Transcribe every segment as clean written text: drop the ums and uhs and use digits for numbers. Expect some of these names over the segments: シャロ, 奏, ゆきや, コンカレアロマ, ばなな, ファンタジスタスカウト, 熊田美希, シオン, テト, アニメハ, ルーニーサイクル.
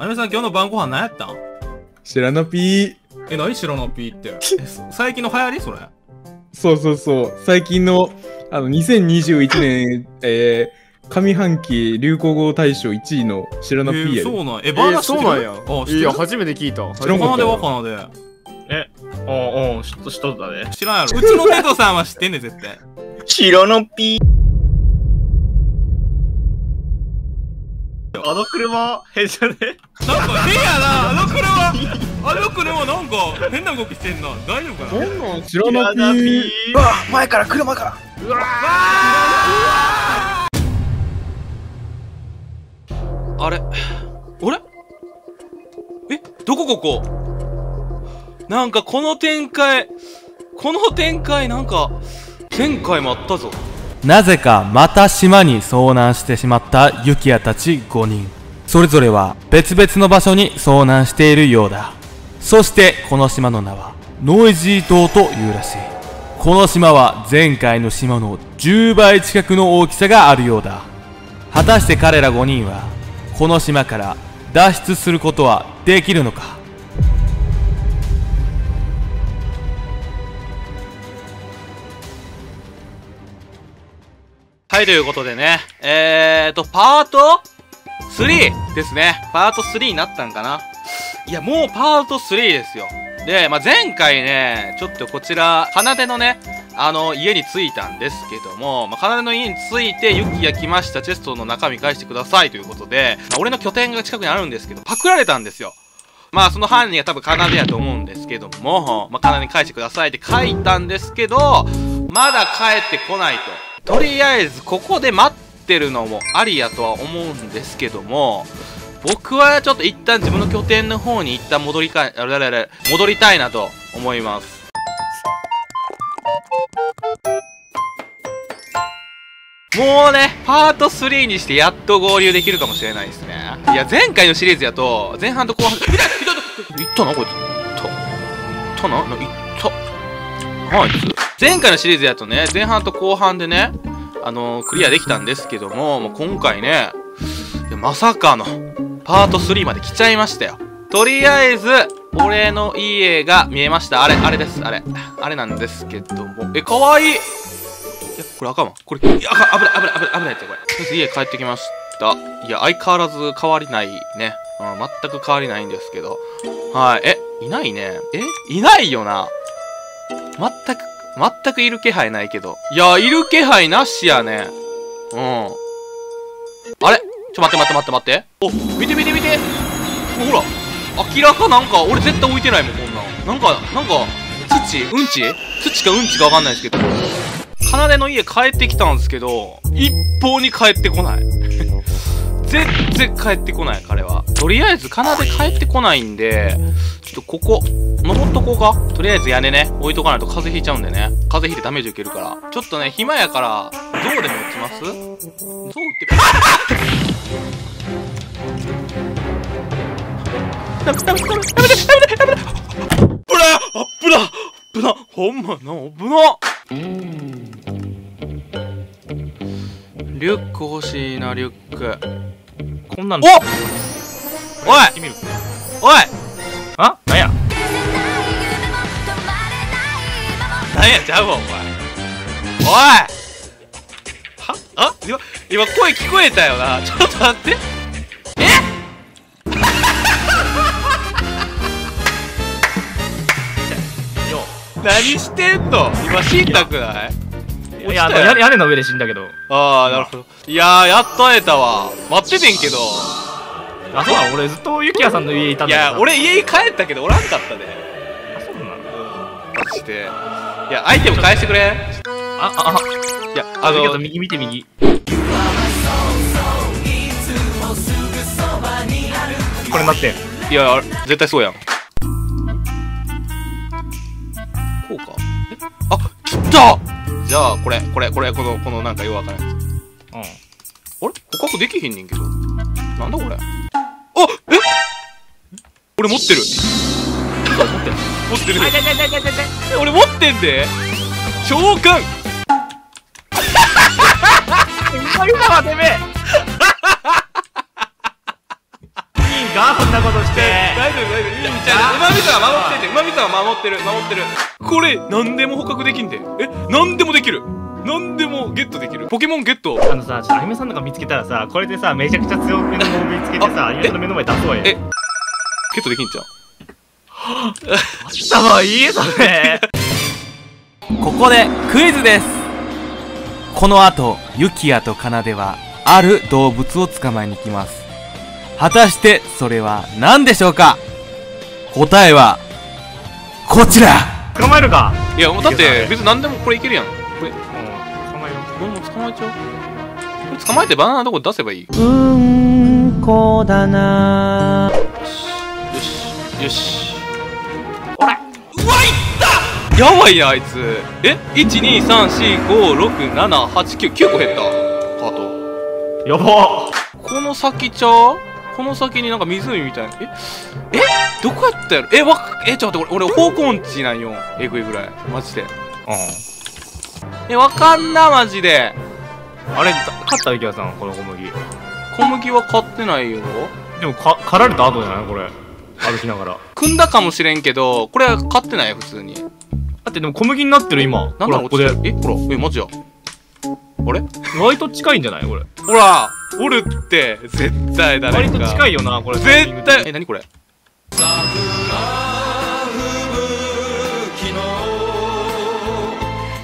あゆみさん今日の晩ご飯何やったん？知らなぴー。え、何知らなぴーって。最近の流行りそれ。そうそうそう。最近の2021年上半期流行語大賞1位の知らなぴーや。そうなん。え、バーナそうなんや。いや初めて聞いた。知らんかった。若菜で。え、おんおん、しとったね。知らんやろ。うちのテトさんは知ってんねん絶対。知らなぴー。あの車変じゃね？なんか変やな、あの車なんか変な動きしてんな。大丈夫かな？どんなん知らなぴー。うわ、前から車から。うわあ。あれ、え、どこここ？なんかこの展開なんか前回もあったぞ。なぜかまた島に遭難してしまったユキヤたち5人。それぞれは別々の場所に遭難しているようだ。そしてこの島の名はノイジー島というらしい。この島は前回の島の10倍近くの大きさがあるようだ。果たして彼ら5人はこの島から脱出することはできるのか。はい、ということでね、パート 3 ですね。パート3になったんかな。いや、もうパート3ですよ。で、まあ、前回ね、ちょっとこちら、奏のね、家に着いたんですけども、まあ、奏の家に着いて、ユキヤ来ました、チェストの中身返してくださいということで、まあ、俺の拠点が近くにあるんですけど、パクられたんですよ。まあ、その犯人が多分奏やと思うんですけども、まあ、奏に返してくださいって書いたんですけど、まだ帰ってこないと。とりあえずここで待ってるのもありやとは思うんですけども、僕はちょっと一旦自分の拠点の方に一旦戻りたいなと思います。もうね、パート3にしてやっと合流できるかもしれないですね。いや、前回のシリーズやと前半と後半いったなこいつ。いったなあいつ。前回のシリーズやとね、前半と後半でね、クリアできたんですけども、もう今回ね、まさかのパート3まで来ちゃいましたよ。とりあえず、俺の家が見えました。あれなんですけども。え、かわいい！いや、これあかんわ。これ、いや、危ないって、これ。とりあえず家帰ってきました。いや、相変わらず変わりないね。うん、全く変わりないんですけど。はい。え、いないね。え？いないよな。全くいる気配ないけど。いや、いる気配なしやね。うん。あれ？ちょ、待って。お、見て。ほら。明らかなんか、俺絶対置いてないもん、こんなん。なんか、土かわかんないですけど。奏の家帰ってきたんですけど、一方に帰ってこない。全然帰ってこない、彼は。とりあえず、奏帰ってこないんで、ちょっとここ、登っとこうか。とりあえず屋根ね、置いとかないと風邪ひいちゃうんでね。風邪ひいてダメージ受けるから。ちょっとね、暇やから、ゾウでも打ちます？ゾウってダメだあっぶなほんまな、リュック欲しいな、リュック。こんなんおっおいあ、なんやなんやちゃうわ、お前。おいはあ今声聞こえたよな。ちょっと待って。え何してんの今、死んだくない？いや、屋根の上で死んだけど。ああ、なるほど。いやー、やっと会えたわ。待っててんけど。あ、そうだ、俺ずっとユキヤさんの家いたんだけど。いや、俺家に帰ったけどおらんかったね。あ、そうなんだ。マジで。いや、アイテム返してくれ。いや、右見て右。これ待って。いや、絶対そうやん。こうか。え？あ、切った！じゃあ、これ、このなんかよくわからないやつ。うん。あれ？捕獲できへんねんけど。なんだこれ。あ！え？俺持ってる。持ってる。俺持ってんで。召喚。今はてめえ。いいが。なそんなことして。大丈夫大丈夫、いいんちゃう。うまみさんは守ってて、うまみさんは守ってる。これ何でも捕獲できんで。え、何でもできる、何でもゲットできる。ポケモンゲット。あのさ、ちょっとアニメさんとか見つけたらさ、これでさ、めちゃくちゃ強めのモブ見つけてさ、アニメさんの目の前出そうや。え、ゲットできんちゃう。はぁ、頭はいいそれ。ここでクイズです。この後、ユキヤとカナデはある動物を捕まえに行きます。果たしてそれは何でしょうか。答えはこちら。捕まえるか。いや、もうだって別に何でもこれいけるやん。これ捕まえちゃおう。捕まえてバナナのとこ出せばいい。うんこだな。よしよし。ほら、うわ、いった。やばいや、あいつ。え、123456789個減った。ハートやば。この先ちゃう、この先になんか湖みたいな。え、どこやったやろ。え、ちょっと待って、俺方向音痴なんよ。えぐいぐらいマジで。うんえ、わかんな、マジで。あれ、買ったユキヤさん、この小麦。小麦は買ってないよ。でも、狩られた後じゃないこれ。歩きながら。組んだかもしれんけど、これは買ってないよ、普通に。だって、でも小麦になってる、今。なんだろ、ここで。え、ほら、え、マジや。あれ割と近いんじゃないこれ。ほら、おるって、絶対だね。割と近いよな、これ。絶対。え、なにこれ。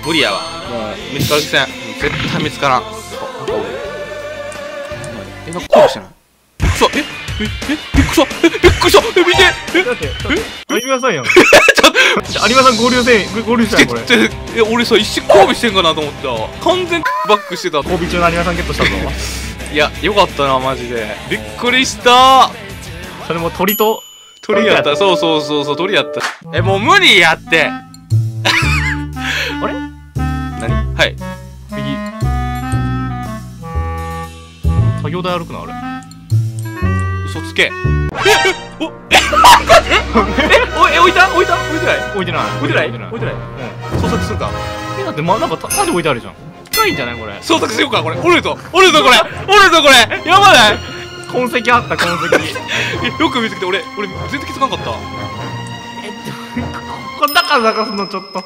無理やわ。見つかる気せん。絶対見つからん。え、なんか声してない。びっくりした。びっくりした。え、見て。え、だって有馬さんやん。ちょっと有馬さん合流したやんこれ。え、俺さ一瞬交尾してんかなと思った。完全バックしてた。交尾中の有馬さんゲットしたぞ。いや、よかったなマジで。びっくりした。それも鳥やった。そう鳥やった。え、もう無理やって。あれ、何？はい、右。作業台歩くな、あれ。嘘つけ。え、お、え、置いてない。捜索するか。え、だってま、なんか縦置いてあるじゃん。近いんじゃないこれ。捜索しようか、これ。折れるぞこれ。やばない。痕跡あった、痕跡。よく見つけて、俺全然気づかんかった。ここだから探すのちょっと。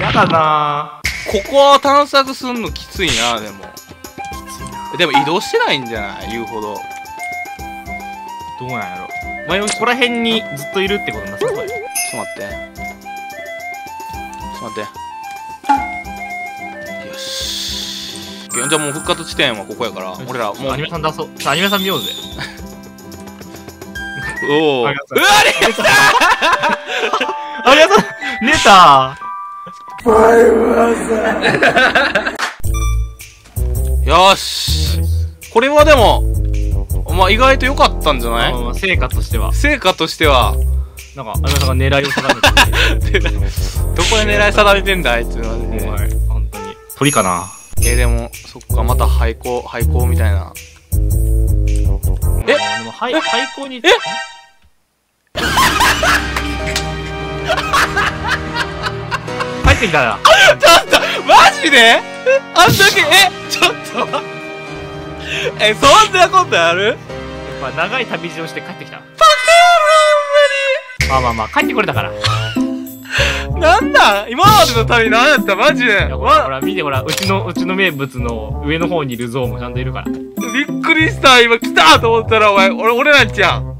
やだなぁ。ここは探索すんのきついな。でも移動してないんじゃない、言うほど。どうなんやろ。前もここら辺にずっといるってことになった。これちょっと待って、よし。じゃあもう復活地点はここやから、俺らもうアニメさん出そう。アニメさん見ようぜ。おお、ありがとう。ありがとう。寝た。よし、これはでもまあ意外と良かったんじゃない。成果としては、なんかあなたが狙いを定めてる。どこで狙い定めてんだあいつは。ホントに鳥かな。でもそっか、また廃校みたいな。え、廃校に。え、あ、ちょっとマジで。あんだけ。ちょっとえ、そんなことある。やっぱ長い旅路をして帰ってきた。まあ帰ってこれたから。なんだ今までの旅何やった。マジで。ほら見て、ほらうちの名物の上の方にいるゾウもちゃんといるから。びっくりした。今来たと思ったらお前、俺らんちゃん。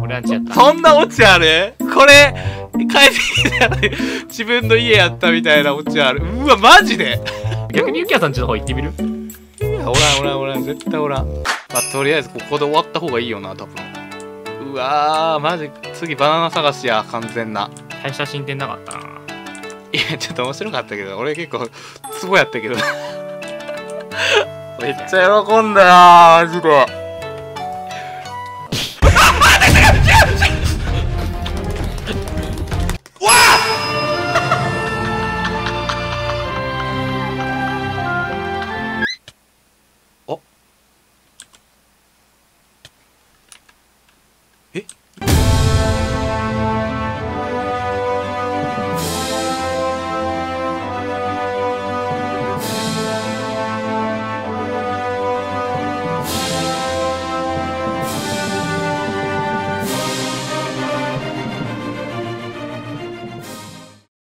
俺らんちゃん。そんなオチあるこれ。帰ってきたら自分の家やったみたいなオチある。うわマジで。逆にユキヤさんちの方行ってみる。いや、おらん絶対おらん。まあとりあえずここで終わった方がいいよな多分。うわーマジ次バナナ探しや。完全な大した進展なかったな。いやちょっと面白かったけど、俺結構ツボやったけど。めっちゃ喜んだなマジで。えっ